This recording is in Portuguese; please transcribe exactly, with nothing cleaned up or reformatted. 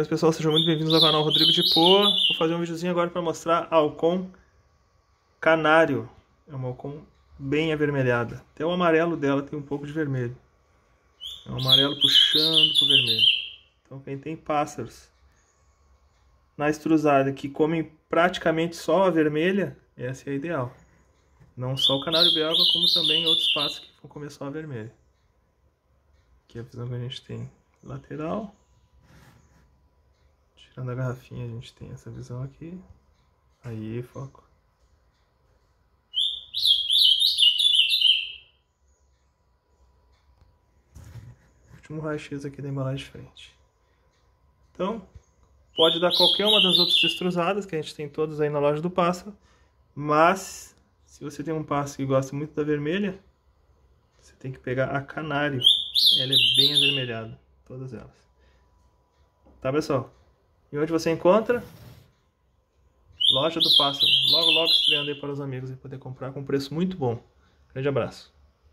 Olá pessoal, sejam muito bem-vindos ao canal Rodrigo de Pô. Vou fazer um videozinho agora para mostrar a Alcon Canário. É uma Alcon bem avermelhada. Até o amarelo dela tem um pouco de vermelho. É um amarelo puxando pro vermelho. Então quem tem pássaros na extrusada que comem praticamente só a vermelha, essa é a ideal. Não só o canário belga, como também outros pássaros que vão comer só a vermelha. Aqui é a visão que a gente tem lateral. Tirando a garrafinha, a gente tem essa visão aqui. Aí, foco. Último raio-x aqui da embalagem de frente. Então, pode dar qualquer uma das outras extrusadas, que a gente tem todas aí na loja do pássaro. Mas, se você tem um pássaro que gosta muito da vermelha, você tem que pegar a canário. Ela é bem avermelhada, todas elas. Tá, pessoal? E onde você encontra? Loja do Pássaro. Logo, logo estreando aí para os amigos e poder comprar com um preço muito bom. Grande abraço.